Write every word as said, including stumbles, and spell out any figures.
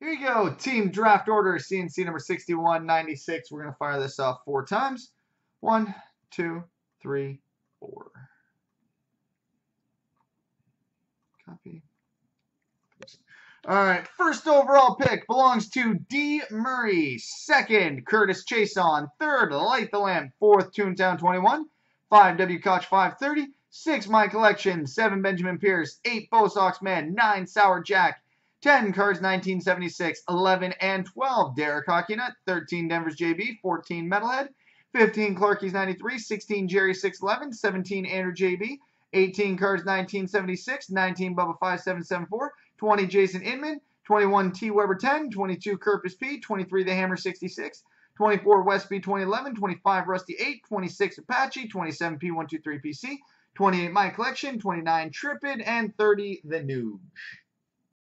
Here you go, team draft order, C and C number sixty-one ninety-six. We're going to fire this off four times. One, two, three, four. Copy. All right, first overall pick belongs to D. Murray. Second, Curtis Chason. Third, Light the Lamp. Fourth, Toontown twenty-one. Five, W. Koch five thirty. Six, My Collection. Seven, Benjamin Pierce. Eight, Bo Sox Man. Nine, Sour Jack. ten, Cards nineteen seventy-six, eleven and twelve, Derek Hockey Nut, thirteen, Denver's J B, fourteen, Metalhead, fifteen, Clarkie's ninety-three, sixteen, Jerry six eleven, seventeen, Andrew J B, eighteen, Cards nineteen seventy-six, nineteen, Bubba five seven seven four, twenty, Jason Inman, twenty-one, T. Weber ten, twenty-two, Kirpus P, twenty-three, The Hammer sixty-six, twenty-four, West B twenty eleven, twenty-five, Rusty eight, twenty-six, Apache, twenty-seven, P one two three P C, twenty-eight, My Collection, twenty-nine, Trippin, and thirty, The Nooge.